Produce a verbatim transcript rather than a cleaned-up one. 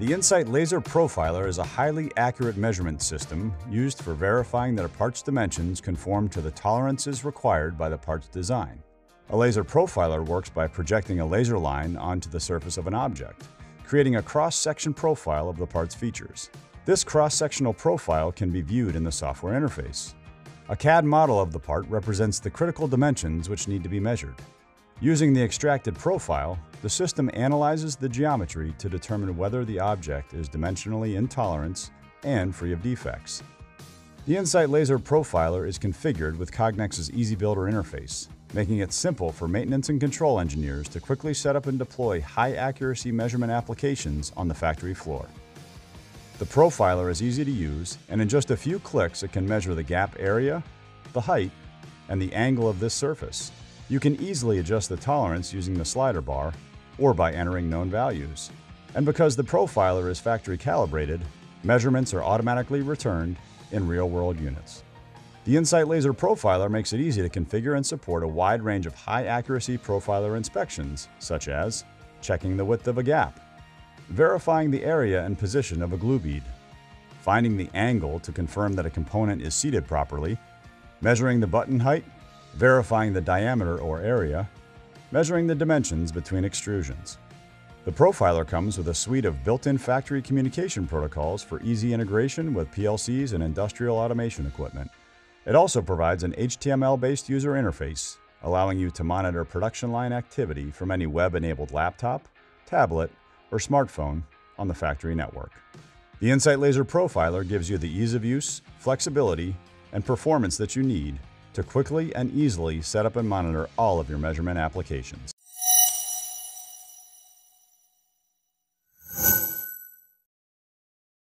The In-Sight Laser Profiler is a highly accurate measurement system used for verifying that a part's dimensions conform to the tolerances required by the part's design. A laser profiler works by projecting a laser line onto the surface of an object, creating a cross-section profile of the part's features. This cross-sectional profile can be viewed in the software interface. A C A D model of the part represents the critical dimensions which need to be measured. Using the extracted profile, the system analyzes the geometry to determine whether the object is dimensionally in tolerance and free of defects. The In-Sight Laser Profiler is configured with Cognex's EasyBuilder interface, making it simple for maintenance and control engineers to quickly set up and deploy high-accuracy measurement applications on the factory floor. The profiler is easy to use, and in just a few clicks it can measure the gap area, the height, and the angle of this surface. You can easily adjust the tolerance using the slider bar or by entering known values. And because the profiler is factory calibrated, measurements are automatically returned in real-world units. The In-Sight Laser Profiler makes it easy to configure and support a wide range of high-accuracy profiler inspections, such as checking the width of a gap, verifying the area and position of a glue bead, finding the angle to confirm that a component is seated properly, measuring the button height, verifying the diameter or area, measuring the dimensions between extrusions. The profiler comes with a suite of built-in factory communication protocols for easy integration with P L Cs and industrial automation equipment. It also provides an H T M L-based user interface, allowing you to monitor production line activity from any web-enabled laptop, tablet, or smartphone on the factory network. The In-Sight Laser Profiler gives you the ease of use, flexibility, and performance that you need to quickly and easily set up and monitor all of your measurement applications.